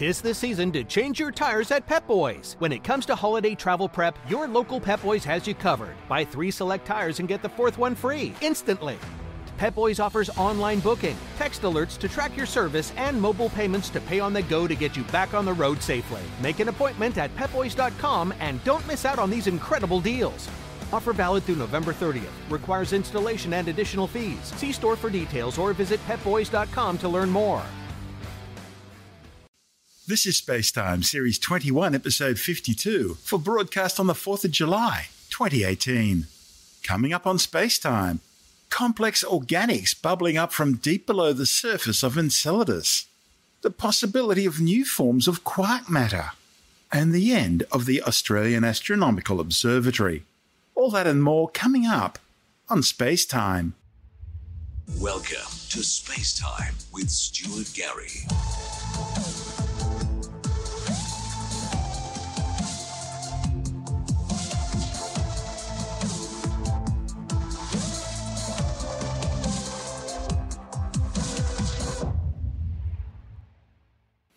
It is the season to change your tires at Pep Boys. When it comes to holiday travel prep, your local Pep Boys has you covered. Buy 3 select tires and get the 4th one free instantly. Pep Boys offers online booking, text alerts to track your service, and mobile payments to pay on the go to get you back on the road safely. Make an appointment at pepboys.com and don't miss out on these incredible deals. Offer valid through November 30th. Requires installation and additional fees. See store for details or visit pepboys.com to learn more. This is Space Time, Series 21, Episode 52, for broadcast on the 4th of July, 2018. Coming up on Space Time, complex organics bubbling up from deep below the surface of Enceladus, the possibility of new forms of quark matter, and the end of the Australian Astronomical Observatory. All that and more coming up on Space Time. Welcome to Space Time with Stuart Gary.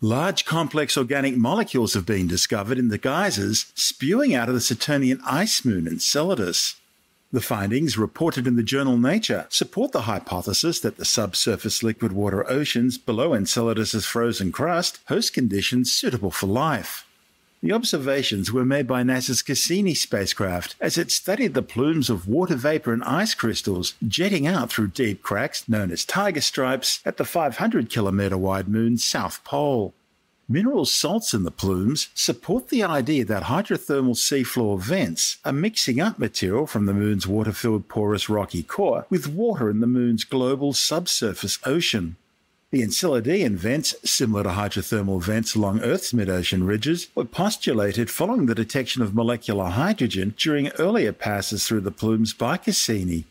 Large complex organic molecules have been discovered in the geysers spewing out of the Saturnian ice moon Enceladus. The findings, reported in the journal Nature, support the hypothesis that the subsurface liquid water oceans below Enceladus's frozen crust host conditions suitable for life. The observations were made by NASA's Cassini spacecraft as it studied the plumes of water vapor and ice crystals jetting out through deep cracks known as tiger stripes at the 500-kilometer-wide moon's south pole. Mineral salts in the plumes support the idea that hydrothermal seafloor vents are mixing up material from the moon's water-filled porous rocky core with water in the moon's global subsurface ocean. The Enceladian vents, similar to hydrothermal vents along Earth's mid-ocean ridges, were postulated following the detection of molecular hydrogen during earlier passes through the plumes by Cassini.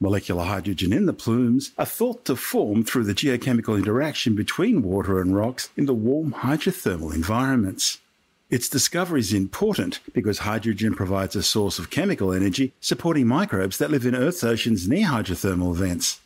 Molecular hydrogen in the plumes are thought to form through the geochemical interaction between water and rocks in the warm hydrothermal environments. Its discovery is important because hydrogen provides a source of chemical energy supporting microbes that live in Earth's oceans near hydrothermal vents.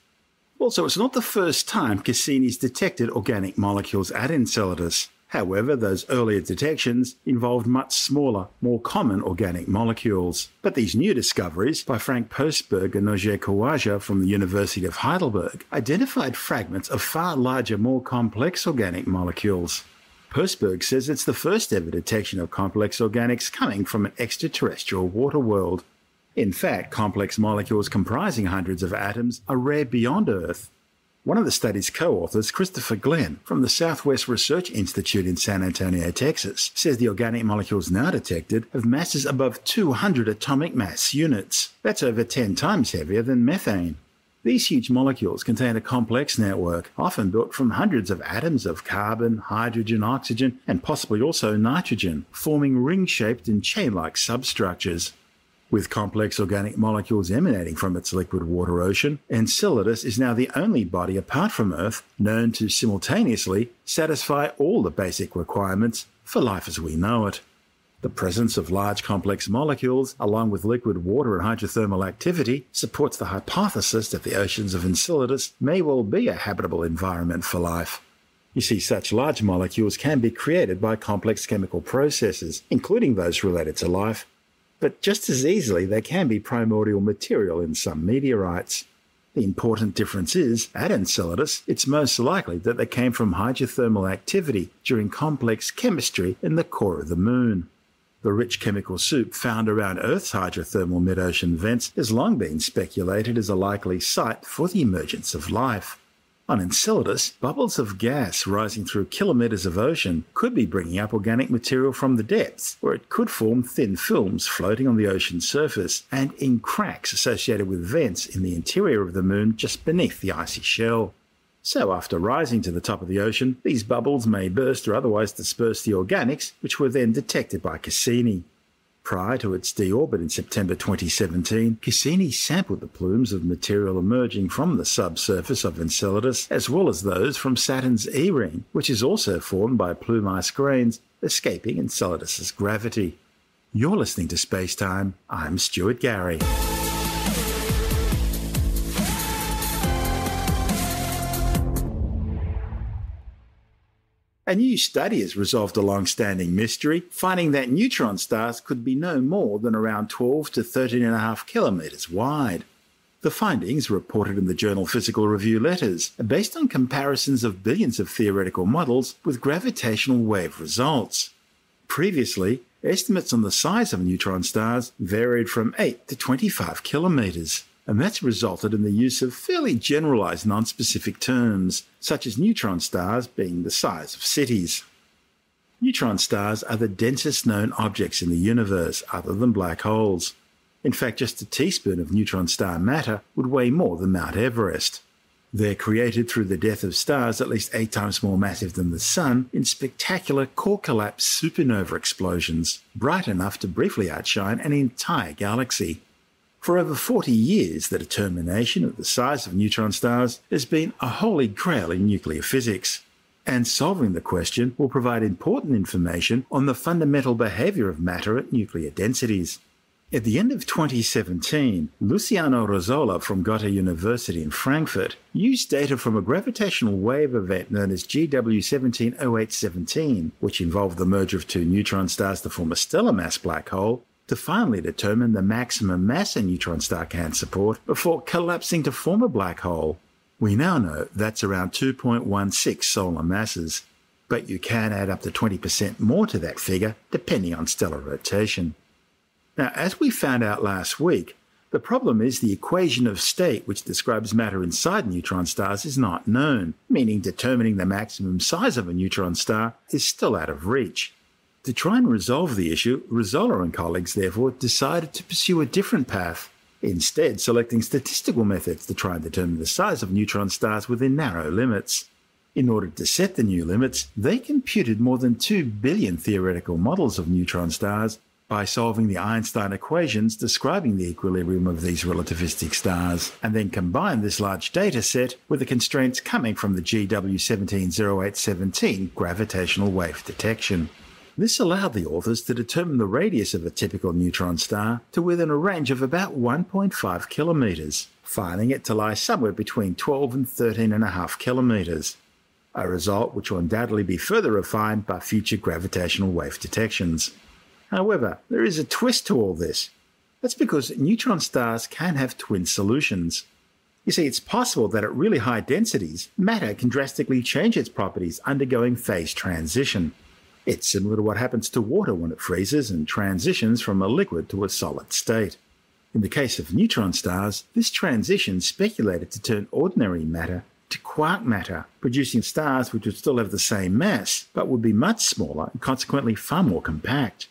Also, it's not the first time Cassini's detected organic molecules at Enceladus. However, those earlier detections involved much smaller, more common organic molecules. But these new discoveries by Frank Postberg and Nozair Khawaja from the University of Heidelberg identified fragments of far larger, more complex organic molecules. Postberg says it's the first ever detection of complex organics coming from an extraterrestrial water world. In fact, complex molecules comprising hundreds of atoms are rare beyond Earth. One of the study's co-authors, Christopher Glenn, from the Southwest Research Institute in San Antonio, Texas, says the organic molecules now detected have masses above 200 atomic mass units. That's over 10 times heavier than methane. These huge molecules contain a complex network, often built from hundreds of atoms of carbon, hydrogen, oxygen, and possibly also nitrogen, forming ring-shaped and chain-like substructures. With complex organic molecules emanating from its liquid water ocean, Enceladus is now the only body apart from Earth known to simultaneously satisfy all the basic requirements for life as we know it. The presence of large complex molecules, along with liquid water and hydrothermal activity, supports the hypothesis that the oceans of Enceladus may well be a habitable environment for life. You see, such large molecules can be created by complex chemical processes, including those related to life, but just as easily they can be primordial material in some meteorites. The important difference is, at Enceladus, it's most likely that they came from hydrothermal activity during complex chemistry in the core of the moon. The rich chemical soup found around Earth's hydrothermal mid-ocean vents has long been speculated as a likely site for the emergence of life. On Enceladus, bubbles of gas rising through kilometers of ocean could be bringing up organic material from the depths, where it could form thin films floating on the ocean's surface and in cracks associated with vents in the interior of the moon just beneath the icy shell. So after rising to the top of the ocean, these bubbles may burst or otherwise disperse the organics, which were then detected by Cassini. Prior to its deorbit in September 2017, Cassini sampled the plumes of material emerging from the subsurface of Enceladus, as well as those from Saturn's E-ring, which is also formed by plume ice grains escaping Enceladus's gravity. You're listening to Space Time. I'm Stuart Gary. A new study has resolved a long-standing mystery, finding that neutron stars could be no more than around 12 to 13.5 kilometres wide. The findings, reported in the journal Physical Review Letters, are based on comparisons of billions of theoretical models with gravitational wave results. Previously, estimates on the size of neutron stars varied from 8 to 25 kilometres, and that's resulted in the use of fairly generalised non-specific terms, such as neutron stars being the size of cities. Neutron stars are the densest known objects in the universe, other than black holes. In fact, just a teaspoon of neutron star matter would weigh more than Mount Everest. They're created through the death of stars at least 8 times more massive than the Sun in spectacular core collapse supernova explosions, bright enough to briefly outshine an entire galaxy. For over 40 years, the determination of the size of neutron stars has been a holy grail in nuclear physics. And solving the question will provide important information on the fundamental behaviour of matter at nuclear densities. At the end of 2017, Luciano Rezzolla from Goethe University in Frankfurt used data from a gravitational wave event known as GW170817, which involved the merger of 2 neutron stars to form a stellar mass black hole, to finally determine the maximum mass a neutron star can support before collapsing to form a black hole. We now know that's around 2.16 solar masses, but you can add up to 20% more to that figure depending on stellar rotation. Now, as we found out last week, the problem is the equation of state which describes matter inside neutron stars is not known, meaning determining the maximum size of a neutron star is still out of reach. To try and resolve the issue, Rezzolla and colleagues therefore decided to pursue a different path, instead selecting statistical methods to try and determine the size of neutron stars within narrow limits. In order to set the new limits, they computed more than 2 billion theoretical models of neutron stars by solving the Einstein equations describing the equilibrium of these relativistic stars, and then combine this large data set with the constraints coming from the GW170817 gravitational wave detection. This allowed the authors to determine the radius of a typical neutron star to within a range of about 1.5 kilometres, finding it to lie somewhere between 12 and 13.5 kilometres, a result which will undoubtedly be further refined by future gravitational wave detections. However, there is a twist to all this. That's because neutron stars can have twin solutions. You see, it's possible that at really high densities, matter can drastically change its properties, undergoing phase transition. It's similar to what happens to water when it freezes and transitions from a liquid to a solid state. In the case of neutron stars, this transition is speculated to turn ordinary matter to quark matter, producing stars which would still have the same mass, but would be much smaller and consequently far more compact.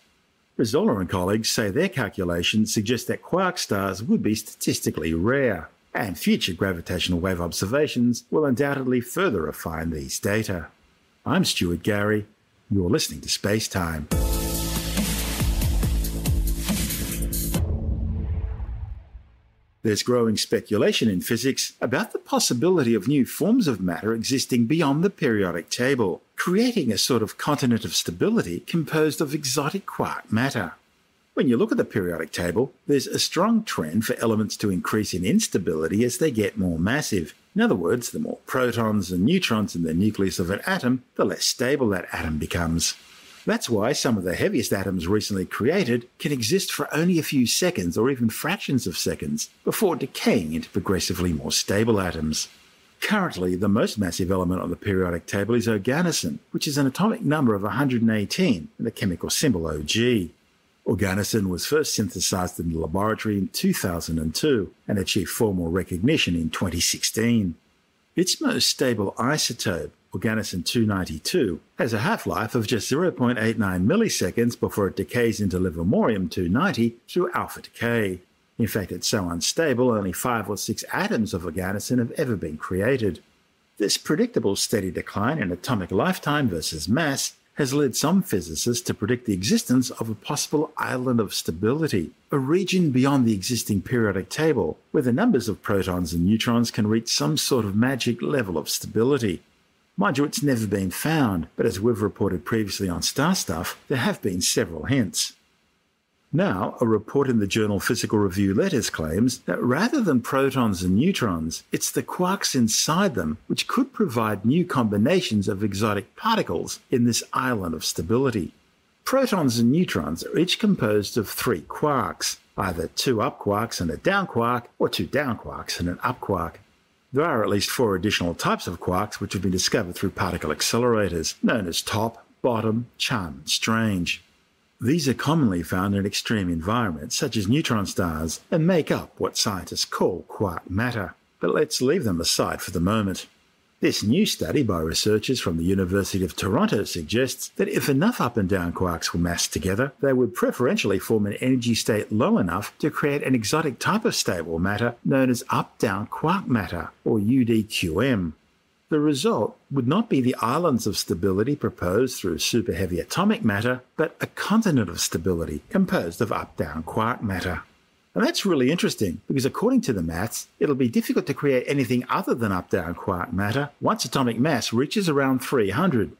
Rezzolla and colleagues say their calculations suggest that quark stars would be statistically rare, and future gravitational wave observations will undoubtedly further refine these data. I'm Stuart Gary. You're listening to Space Time. There's growing speculation in physics about the possibility of new forms of matter existing beyond the periodic table, creating a sort of continent of stability composed of exotic quark matter. When you look at the periodic table, there's a strong trend for elements to increase in instability as they get more massive. In other words, the more protons and neutrons in the nucleus of an atom, the less stable that atom becomes. That's why some of the heaviest atoms recently created can exist for only a few seconds or even fractions of seconds before decaying into progressively more stable atoms. Currently, the most massive element on the periodic table is oganesson, which is an atomic number of 118 and the chemical symbol Og. Oganesson was first synthesized in the laboratory in 2002 and achieved formal recognition in 2016. Its most stable isotope, oganesson-292, has a half-life of just 0.89 milliseconds before it decays into livermorium-290 through alpha decay. In fact, it's so unstable only 5 or 6 atoms of oganesson have ever been created. This predictable steady decline in atomic lifetime versus mass has led some physicists to predict the existence of a possible island of stability, a region beyond the existing periodic table, where the numbers of protons and neutrons can reach some sort of magic level of stability. Mind you, it's never been found, but as we've reported previously on Star Stuff, there have been several hints. Now, a report in the journal Physical Review Letters claims that rather than protons and neutrons, it's the quarks inside them which could provide new combinations of exotic particles in this island of stability. Protons and neutrons are each composed of three quarks, either two up quarks and a down quark, or two down quarks and an up quark. There are at least four additional types of quarks which have been discovered through particle accelerators, known as top, bottom, chum, and strange. These are commonly found in extreme environments, such as neutron stars, and make up what scientists call quark matter. But let's leave them aside for the moment. This new study by researchers from the University of Toronto suggests that if enough up and down quarks were massed together, they would preferentially form an energy state low enough to create an exotic type of stable matter known as up-down quark matter, or UDQM. The result would not be the islands of stability proposed through superheavy atomic matter, but a continent of stability composed of up-down quark matter. And that's really interesting, because according to the maths, it'll be difficult to create anything other than up-down quark matter once atomic mass reaches around 300,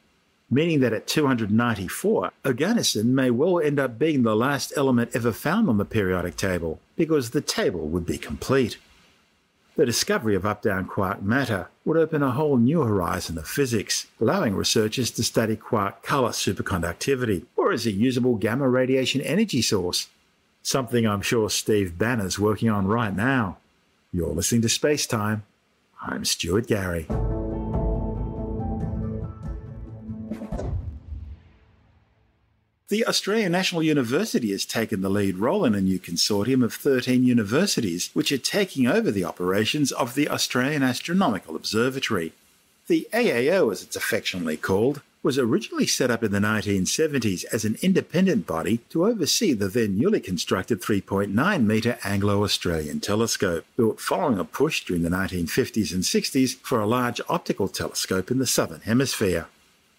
meaning that at 294, oganesson may well end up being the last element ever found on the periodic table, because the table would be complete. The discovery of up-down quark matter would open a whole new horizon of physics, allowing researchers to study quark color superconductivity, or as a usable gamma radiation energy source, something I'm sure Steve Banner's working on right now. You're listening to Space Time. I'm Stuart Gary. The Australian National University has taken the lead role in a new consortium of 13 universities which are taking over the operations of the Australian Astronomical Observatory. The AAO, as it's affectionately called, was originally set up in the 1970s as an independent body to oversee the then newly constructed 3.9-metre Anglo-Australian telescope, built following a push during the 1950s and 60s for a large optical telescope in the Southern Hemisphere.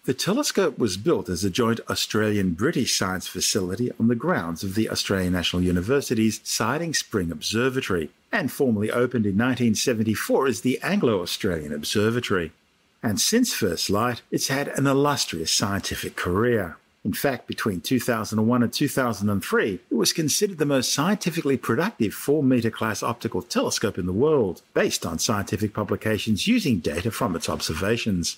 The telescope was built as a joint Australian-British science facility on the grounds of the Australian National University's Siding Spring Observatory, and formally opened in 1974 as the Anglo-Australian Observatory. And since first light, it's had an illustrious scientific career. In fact, between 2001 and 2003, it was considered the most scientifically productive 4-metre class optical telescope in the world, based on scientific publications using data from its observations.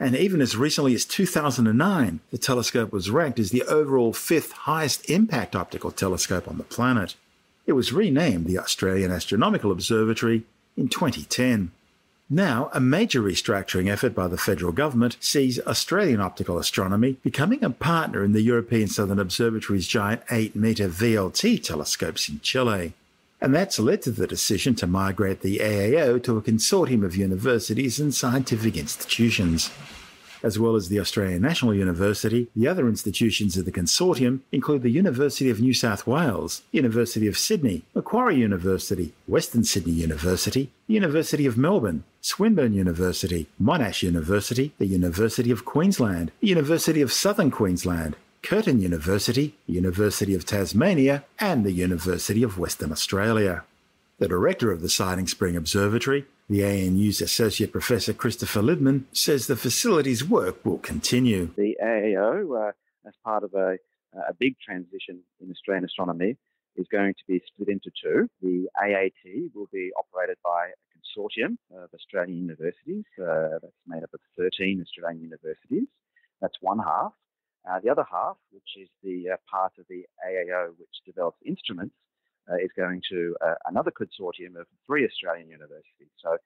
And even as recently as 2009, the telescope was ranked as the overall 5th highest impact optical telescope on the planet. It was renamed the Australian Astronomical Observatory in 2010. Now, a major restructuring effort by the federal government sees Australian optical astronomy becoming a partner in the European Southern Observatory's giant 8-metre VLT telescopes in Chile. And that's led to the decision to migrate the AAO to a consortium of universities and scientific institutions. As well as the Australian National University, the other institutions of the consortium include the University of New South Wales, University of Sydney, Macquarie University, Western Sydney University, the University of Melbourne, Swinburne University, Monash University, the University of Queensland, the University of Southern Queensland, Curtin University, the University of Tasmania, and the University of Western Australia. The director of the Siding Spring Observatory, the ANU's Associate Professor Christopher Lidman, says the facility's work will continue. The AAO, as part of a big transition in Australian astronomy, is going to be split into two. The AAT will be operated by a consortium of Australian universities. That's made up of 13 Australian universities. That's one half. The other half, which is the part of the AAO which develops instruments, is going to another consortium of 3 Australian universities. So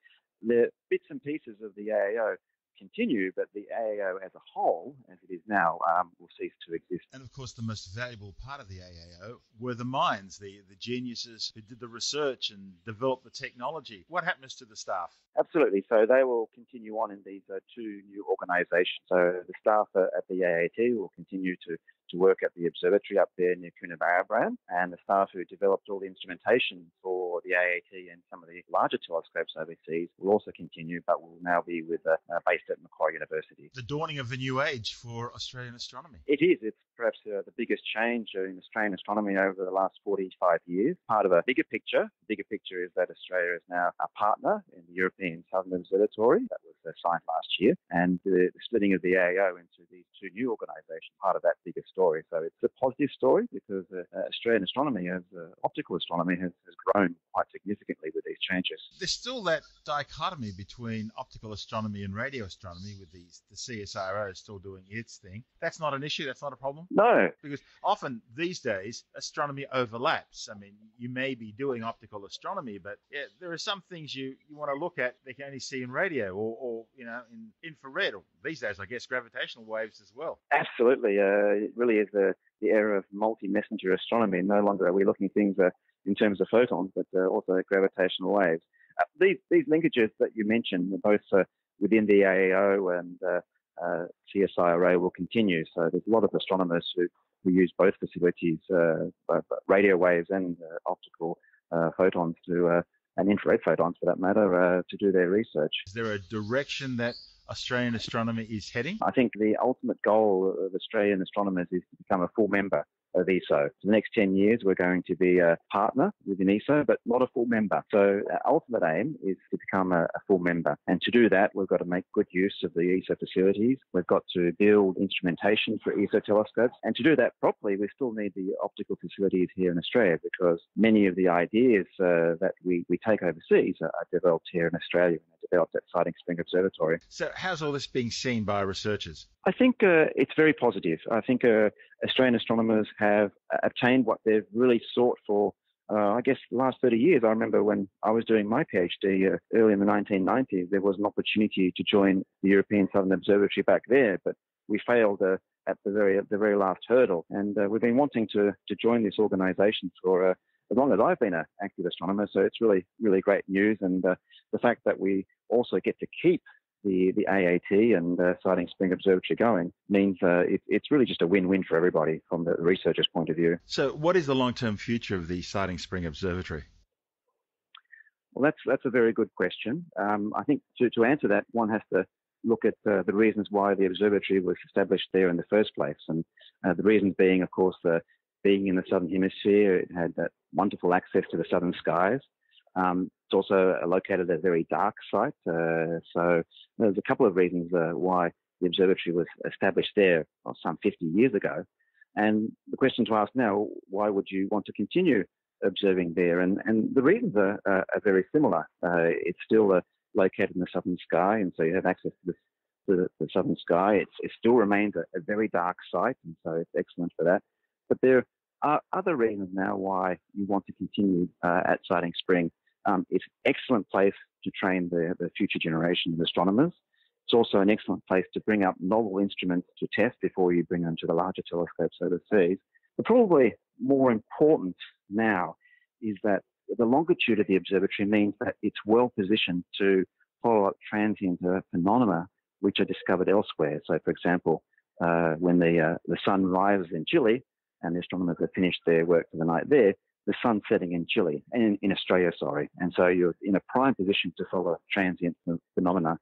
the bits and pieces of the AAO continue, but the AAO as a whole, as it is now, will cease to exist. And of course, the most valuable part of the AAO were the minds, the geniuses who did the research and developed the technology. What happens to the staff? Absolutely. So they will continue on in these two new organisations. So the staff at the AAT will continue to work at the observatory up there near Coonabarabran, and the staff who developed all the instrumentation for the AAT and some of the larger telescopes overseas will also continue, but will now be based at Macquarie University. The dawning of the new age for Australian astronomy. It is. It's perhaps the biggest change in Australian astronomy over the last 45 years. Part of a bigger picture. The bigger picture is that Australia is now a partner in the European Southern Observatory. That was signed last year. And the splitting of the AAO into these two to new organisations, part of that bigger story. So it's a positive story because Australian astronomy, as optical astronomy, has grown quite significantly with these changes. There's still that dichotomy between optical astronomy and radio astronomy with the CSIRO is still doing its thing. That's not an issue. That's not a problem. No. Because often these days, astronomy overlaps. I mean, you may be doing optical astronomy, but yeah, there are some things you want to look at that you can only see in radio or you know, in infrared, or these days, I guess, gravitational waves as well. Absolutely. It really is the era of multi-messenger astronomy. No longer are we looking at things in terms of photons, but also gravitational waves. These linkages that you mentioned, both within the AAO and CSIRO, will continue. So there's a lot of astronomers who use both facilities, radio waves and optical photons and infrared photons for that matter, to do their research. Is there a direction that Australian astronomy is heading? I think the ultimate goal of Australian astronomers is to become a full member of ESO. For the next 10 years, we're going to be a partner within ESO, but not a full member. So our ultimate aim is to become a full member. And to do that, we've got to make good use of the ESO facilities. We've got to build instrumentation for ESO telescopes. And to do that properly, we still need the optical facilities here in Australia, because many of the ideas that we take overseas are developed here in Australia and are developed at Siding Spring Observatory. So how's all this being seen by researchers? I think it's very positive. I think Australian astronomers have obtained what they've really sought for, I guess, the last 30 years. I remember when I was doing my PhD early in the 1990s, there was an opportunity to join the European Southern Observatory back there, but we failed at the very last hurdle. And we've been wanting to join this organisation for as long as I've been an active astronomer, so it's really, really great news. And the fact that we also get to keep the AAT and Siding Spring Observatory going means it's really just a win-win for everybody from the researcher's point of view. So what is the long-term future of the Siding Spring Observatory? Well, that's a very good question. I think to answer that, one has to look at the reasons why the observatory was established there in the first place. And the reasons being, of course, being in the Southern Hemisphere, it had that wonderful access to the southern skies. It's also located at a very dark site, so there's a couple of reasons why the observatory was established there some 50 years ago. And the question to ask now, why would you want to continue observing there? And the reasons are very similar. It's still located in the southern sky, and so you have access to the southern sky. It still remains a very dark site, and so it's excellent for that. But there are other reasons now why you want to continue at Siding Spring. It's an excellent place to train the future generation of astronomers. It's also an excellent place to bring up novel instruments to test before you bring them to the larger telescopes overseas. But probably more important now is that the longitude of the observatory means that it's well positioned to follow up transient phenomena which are discovered elsewhere. So, for example, when the sun rises in Chile and the astronomers have finished their work for the night there, the sun setting in Chile, in Australia, sorry. And so you're in a prime position to follow transient phenomena.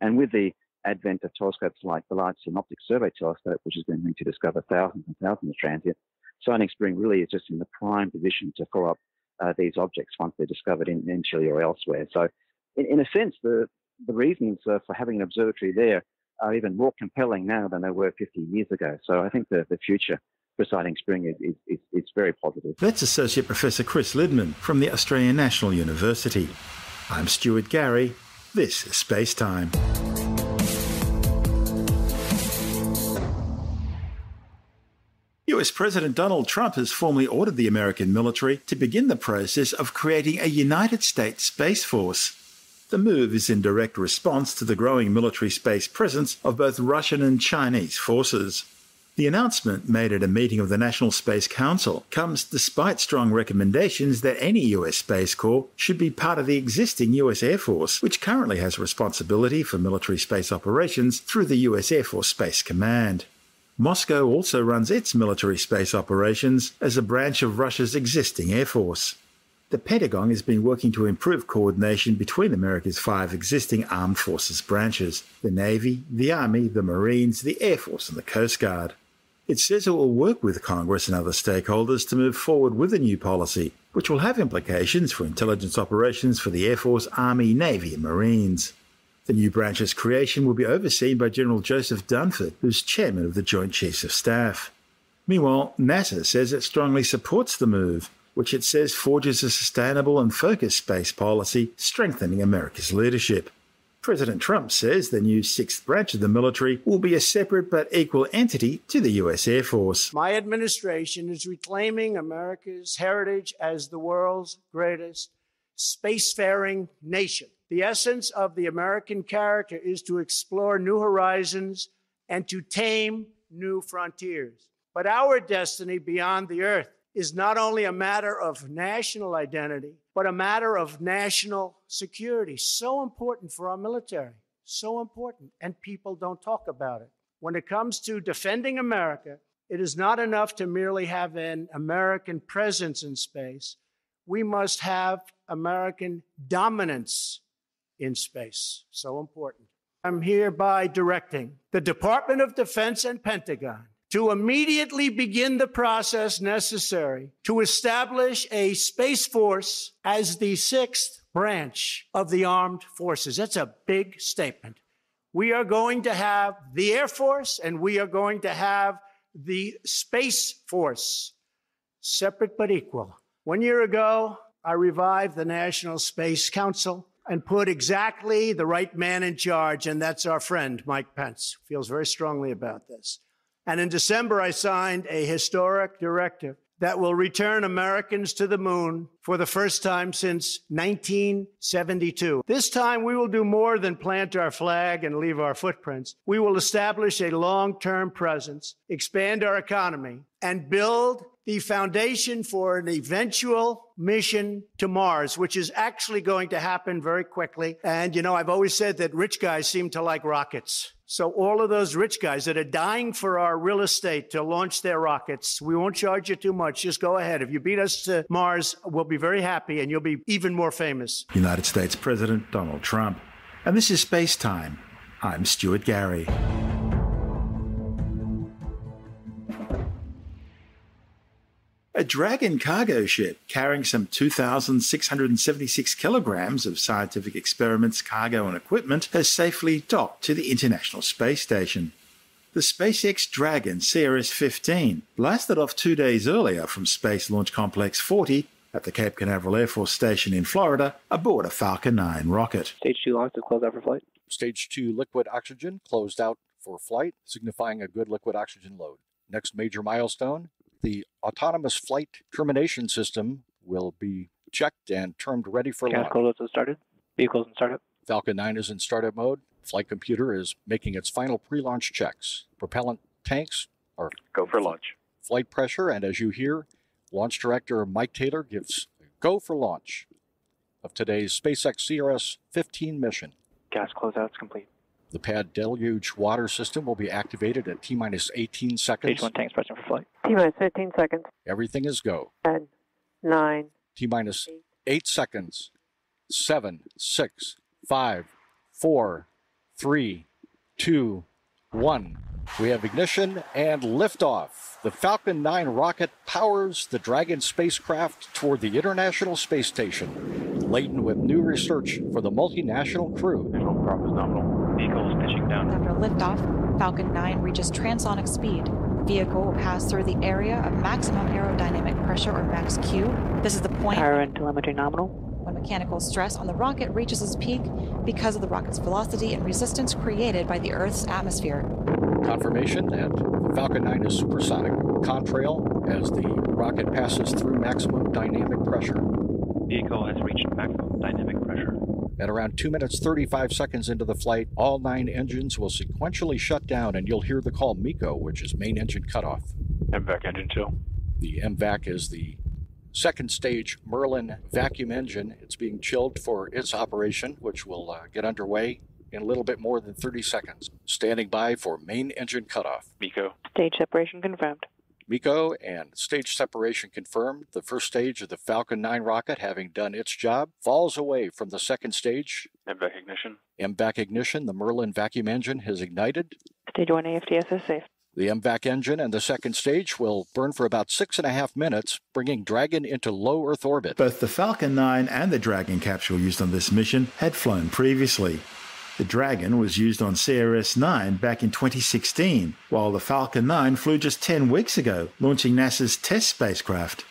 And with the advent of telescopes like the Large Synoptic Survey Telescope, which has been linked to discover thousands and thousands of transients, Siding Spring really is just in the prime position to follow up these objects once they're discovered in Chile or elsewhere. So in a sense, the reasons for having an observatory there are even more compelling now than they were 50 years ago. So I think the future for Siding Spring is very positive. That's Associate Professor Chris Lidman from the Australian National University. I'm Stuart Gary. This is Space Time. US President Donald Trump has formally ordered the American military to begin the process of creating a United States Space Force. The move is in direct response to the growing military space presence of both Russian and Chinese forces. The announcement, made at a meeting of the National Space Council, comes despite strong recommendations that any US Space Corps should be part of the existing US Air Force, which currently has responsibility for military space operations through the US Air Force Space Command. Moscow also runs its military space operations as a branch of Russia's existing Air Force. The Pentagon has been working to improve coordination between America's 5 existing armed forces branches: the Navy, the Army, the Marines, the Air Force and the Coast Guard. It says it will work with Congress and other stakeholders to move forward with a new policy, which will have implications for intelligence operations for the Air Force, Army, Navy and Marines. The new branch's creation will be overseen by General Joseph Dunford, who's chairman of the Joint Chiefs of Staff. Meanwhile, NASA says it strongly supports the move, which it says forges a sustainable and focused space policy, strengthening America's leadership. President Trump says the new 6th branch of the military will be a separate but equal entity to the U.S. Air Force. My administration is reclaiming America's heritage as the world's greatest spacefaring nation. The essence of the American character is to explore new horizons and to tame new frontiers. But our destiny beyond the Earth is not only a matter of national identity, but a matter of national security. So important for our military, so important, and people don't talk about it. When it comes to defending America, it is not enough to merely have an American presence in space. We must have American dominance in space, so important. I'm hereby directing the Department of Defense and Pentagon to immediately begin the process necessary to establish a Space Force as the 6th branch of the armed forces. That's a big statement. We are going to have the Air Force and we are going to have the Space Force, separate but equal. 1 year ago, I revived the National Space Council and put exactly the right man in charge, and that's our friend, Mike Pence. Feels very strongly about this. And in December, I signed a historic directive that will return Americans to the moon for the first time since 1972. This time, we will do more than plant our flag and leave our footprints. We will establish a long-term presence, expand our economy, and build the foundation for an eventual mission to Mars, which is actually going to happen very quickly. And, you know, I've always said that rich guys seem to like rockets. So all of those rich guys that are dying for our real estate to launch their rockets, we won't charge you too much. Just go ahead. If you beat us to Mars, we'll be very happy and you'll be even more famous. United States President Donald Trump. And this is Space Time. I'm Stuart Gary. A Dragon cargo ship carrying some 2,676 kilograms of scientific experiments, cargo and equipment has safely docked to the International Space Station. The SpaceX Dragon CRS-15 blasted off 2 days earlier from Space Launch Complex 40 at the Cape Canaveral Air Force Station in Florida aboard a Falcon 9 rocket. Stage 2 launch to close out for flight. Stage 2 liquid oxygen closed out for flight, signifying a good liquid oxygen load. Next major milestone. The autonomous flight termination system will be checked and termed ready for launch. Vehicles have started. Vehicles in startup. Falcon 9 is in startup mode. Flight computer is making its final pre-launch checks. Propellant tanks are go for launch. Flight pressure, and as you hear, launch director Mike Taylor gives go for launch of today's SpaceX CRS-15 mission. Gas closeout's complete. The pad deluge water system will be activated at T-minus 18 seconds. Stage 1 tanks pressing for flight. T-minus 15 seconds. Everything is go. 10, 9, T-minus 8 seconds. 7, 6, 5, 4, 3, 2, 1. We have ignition and liftoff. The Falcon 9 rocket powers the Dragon spacecraft toward the International Space Station, laden with new research for the multinational crew. Visual prop is nominal. Vehicles pitching down. After liftoff, Falcon 9 reaches transonic speed. Vehicle will pass through the area of maximum aerodynamic pressure, or max Q. This is the point. Power and telemetry nominal. When mechanical stress on the rocket reaches its peak because of the rocket's velocity and resistance created by the Earth's atmosphere. Confirmation that Falcon 9 is supersonic. Contrail as the rocket passes through maximum dynamic pressure. Vehicle has reached maximum dynamic pressure. At around 2 minutes 35 seconds into the flight, all 9 engines will sequentially shut down, and you'll hear the call MECO, which is main engine cutoff. MVAC engine 2. The MVAC is the second stage Merlin vacuum engine. It's being chilled for its operation, which will get underway in a little bit more than 30 seconds. Standing by for main engine cutoff. MECO. Stage separation confirmed. MECO and stage separation confirmed. The first stage of the Falcon 9 rocket, having done its job, falls away from the second stage. MVAC ignition. MVAC ignition. The Merlin vacuum engine has ignited. Stage 1 AFDS is safe. The MVAC engine and the second stage will burn for about 6.5 minutes, bringing Dragon into low Earth orbit. Both the Falcon 9 and the Dragon capsule used on this mission had flown previously. The Dragon was used on CRS-9 back in 2016, while the Falcon 9 flew just 10 weeks ago, launching NASA's test spacecraft.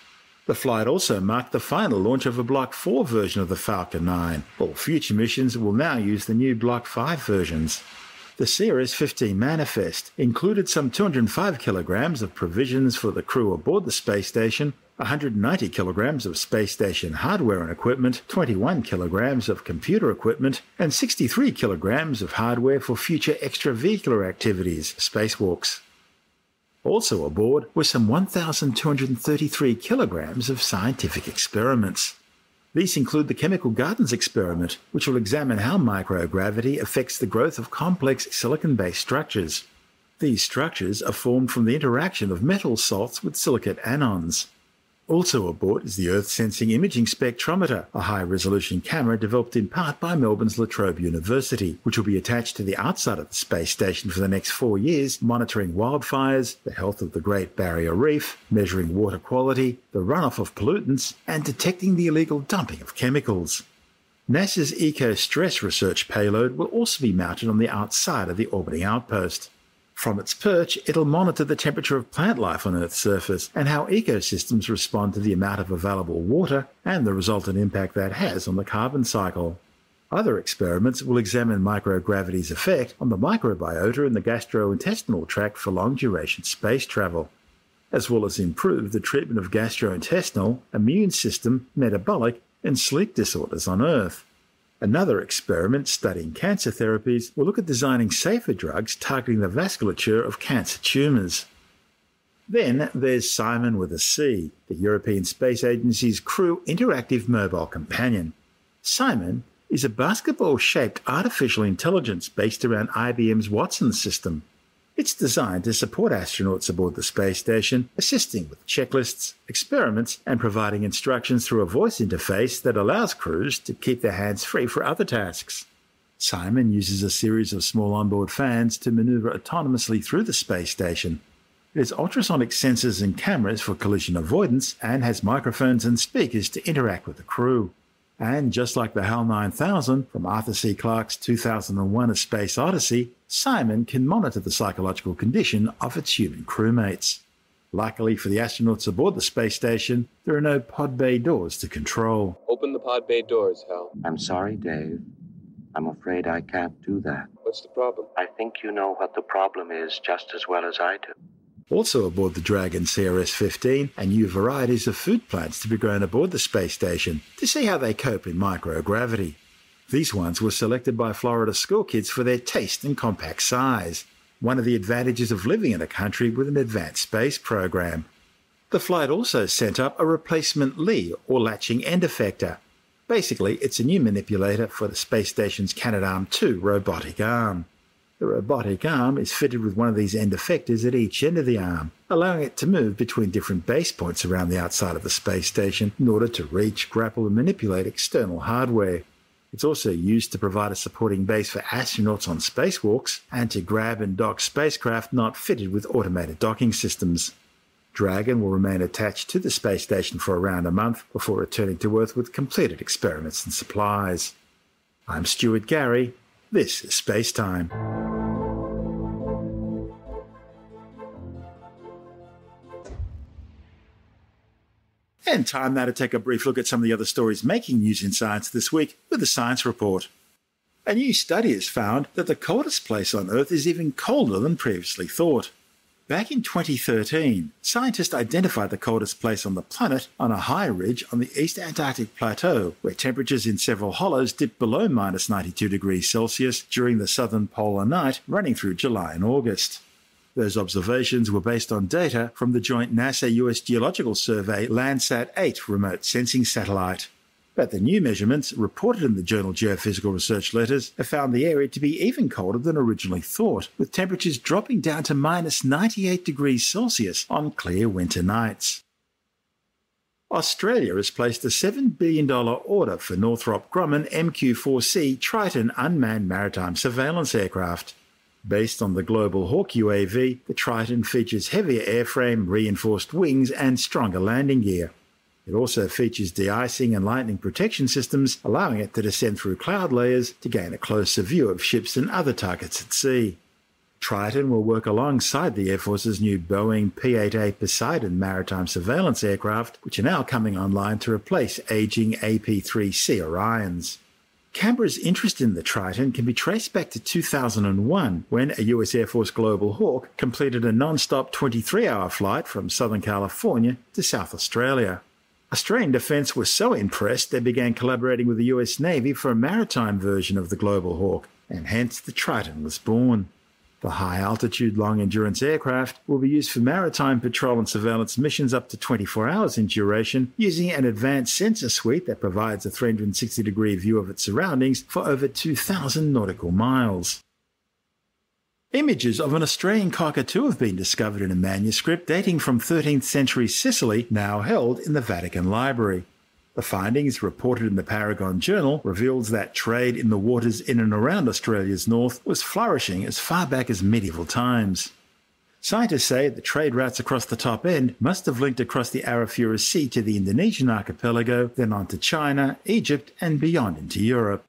The flight also marked the final launch of a Block 4 version of the Falcon 9. All future missions will now use the new Block 5 versions. The CRS-15 manifest included some 205 kilograms of provisions for the crew aboard the space station, 190 kilograms of space station hardware and equipment, 21 kilograms of computer equipment, and 63 kilograms of hardware for future extravehicular activities, spacewalks. Also aboard were some 1,233 kilograms of scientific experiments. These include the Chemical Gardens experiment, which will examine how microgravity affects the growth of complex silicon-based structures. These structures are formed from the interaction of metal salts with silicate anions. Also aboard is the Earth Sensing Imaging Spectrometer, a high-resolution camera developed in part by Melbourne's La Trobe University, which will be attached to the outside of the space station for the next 4 years, monitoring wildfires, the health of the Great Barrier Reef, measuring water quality, the runoff of pollutants, and detecting the illegal dumping of chemicals. NASA's Eco-Stress research payload will also be mounted on the outside of the orbiting outpost. From its perch, it'll monitor the temperature of plant life on Earth's surface and how ecosystems respond to the amount of available water and the resultant impact that has on the carbon cycle. Other experiments will examine microgravity's effect on the microbiota in the gastrointestinal tract for long-duration space travel, as well as improve the treatment of gastrointestinal, immune system, metabolic, and sleep disorders on Earth. Another experiment studying cancer therapies will look at designing safer drugs targeting the vasculature of cancer tumours. Then there's CIMON with a C, the European Space Agency's Crew Interactive Mobile Companion. CIMON is a basketball-shaped artificial intelligence based around IBM's Watson system. It's designed to support astronauts aboard the space station, assisting with checklists, experiments, and providing instructions through a voice interface that allows crews to keep their hands free for other tasks. CIMON uses a series of small onboard fans to maneuver autonomously through the space station. It has ultrasonic sensors and cameras for collision avoidance and has microphones and speakers to interact with the crew. And just like the HAL 9000 from Arthur C. Clarke's 2001 A Space Odyssey, CIMON can monitor the psychological condition of its human crewmates. Luckily for the astronauts aboard the space station, there are no pod bay doors to control. Open the pod bay doors, Hal. I'm sorry, Dave. I'm afraid I can't do that. What's the problem? I think you know what the problem is just as well as I do. Also aboard the Dragon CRS-15 are new varieties of food plants to be grown aboard the space station to see how they cope in microgravity. These ones were selected by Florida schoolkids for their taste and compact size, one of the advantages of living in a country with an advanced space program. The flight also sent up a replacement LEE, or latching end effector. Basically, it's a new manipulator for the space station's Canadarm2 robotic arm. The robotic arm is fitted with one of these end effectors at each end of the arm, allowing it to move between different base points around the outside of the space station in order to reach, grapple, and manipulate external hardware. It's also used to provide a supporting base for astronauts on spacewalks and to grab and dock spacecraft not fitted with automated docking systems. Dragon will remain attached to the space station for around a month before returning to Earth with completed experiments and supplies. I'm Stuart Gary. This is Space Time. And time now to take a brief look at some of the other stories making news in science this week with the Science Report. A new study has found that the coldest place on Earth is even colder than previously thought. Back in 2013, scientists identified the coldest place on the planet on a high ridge on the East Antarctic Plateau, where temperatures in several hollows dipped below -92°C during the southern polar night running through July and August. Those observations were based on data from the joint NASA-US Geological Survey Landsat-8 remote sensing satellite. But the new measurements, reported in the journal Geophysical Research Letters, have found the area to be even colder than originally thought, with temperatures dropping down to -98°C on clear winter nights. Australia has placed a $7 billion order for Northrop Grumman MQ-4C Triton unmanned maritime surveillance aircraft. Based on the Global Hawk UAV, the Triton features heavier airframe, reinforced wings, and stronger landing gear. It also features de-icing and lightning protection systems, allowing it to descend through cloud layers to gain a closer view of ships and other targets at sea. Triton will work alongside the Air Force's new Boeing P-8A Poseidon maritime surveillance aircraft, which are now coming online to replace aging AP-3C Orions. Canberra's interest in the Triton can be traced back to 2001, when a US Air Force Global Hawk completed a non-stop 23-hour flight from Southern California to South Australia. Australian Defence was so impressed they began collaborating with the US Navy for a maritime version of the Global Hawk, and hence the Triton was born. The high-altitude, long-endurance aircraft will be used for maritime patrol and surveillance missions up to 24 hours in duration, using an advanced sensor suite that provides a 360-degree view of its surroundings for over 2,000 nautical miles. Images of an Australian cockatoo have been discovered in a manuscript dating from 13th century Sicily, now held in the Vatican Library. The findings, reported in the Paragon Journal, reveals that trade in the waters in and around Australia's north was flourishing as far back as medieval times. Scientists say the trade routes across the top end must have linked across the Arafura Sea to the Indonesian archipelago, then on to China, Egypt, and beyond into Europe.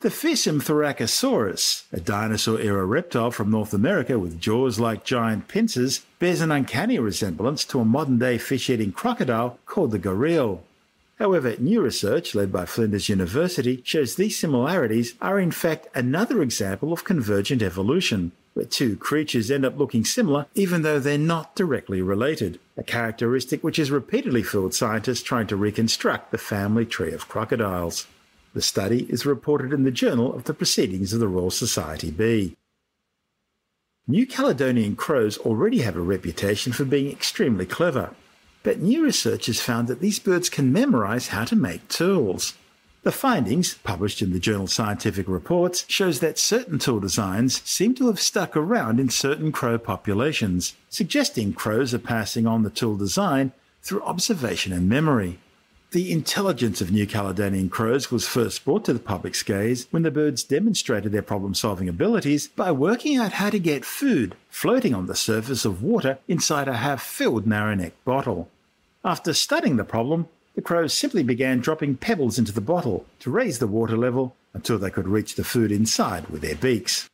The fearsome Thoracosaurus, a dinosaur-era reptile from North America with jaws like giant pincers, bears an uncanny resemblance to a modern-day fish-eating crocodile called the gorille. However, new research led by Flinders University shows these similarities are in fact another example of convergent evolution, where two creatures end up looking similar even though they're not directly related, a characteristic which has repeatedly fooled scientists trying to reconstruct the family tree of crocodiles. The study is reported in the Journal of the Proceedings of the Royal Society B. New Caledonian crows already have a reputation for being extremely clever, but new research has found that these birds can memorize how to make tools. The findings, published in the journal Scientific Reports, shows that certain tool designs seem to have stuck around in certain crow populations, suggesting crows are passing on the tool design through observation and memory. The intelligence of New Caledonian crows was first brought to the public's gaze when the birds demonstrated their problem-solving abilities by working out how to get food floating on the surface of water inside a half-filled narrow-necked bottle. After studying the problem, the crows simply began dropping pebbles into the bottle to raise the water level until they could reach the food inside with their beaks.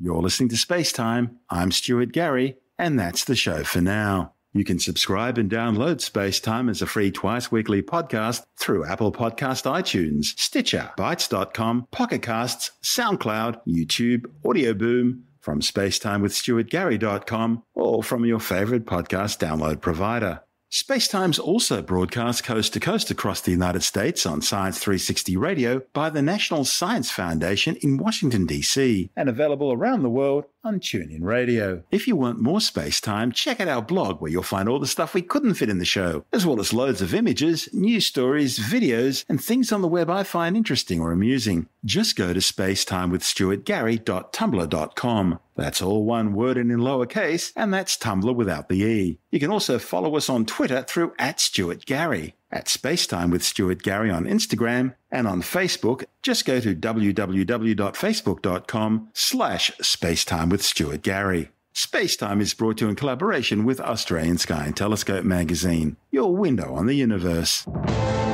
You're listening to Space Time. I'm Stuart Gary, and that's the show for now. You can subscribe and download Space Time as a free twice-weekly podcast through Apple Podcast, iTunes, Stitcher, Bytes.com, Pocket Casts, SoundCloud, YouTube, Audio Boom, from spacetimewithstuartgary.com, or from your favorite podcast download provider. Space Time's also broadcast coast-to-coast across the United States on Science 360 Radio by the National Science Foundation in Washington, D.C., and available around the world on TuneIn Radio. If you want more Space Time, check out our blog where you'll find all the stuff we couldn't fit in the show, as well as loads of images, news stories, videos, and things on the web I find interesting or amusing. Just go to spacetimewithstuartgary.tumblr.com. That's all one word and in lowercase, and that's Tumblr without the E. You can also follow us on Twitter through @StuartGary, @SpaceTimeWithStuartGary on Instagram, and on Facebook. Just go to www.facebook.com/SpaceTimeWithStuartGary. Space Time is brought to you in collaboration with Australian Sky and Telescope magazine, your window on the universe.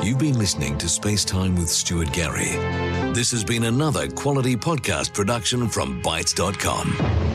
You've been listening to Space Time with Stuart Gary. This has been another quality podcast production from Bytes.com.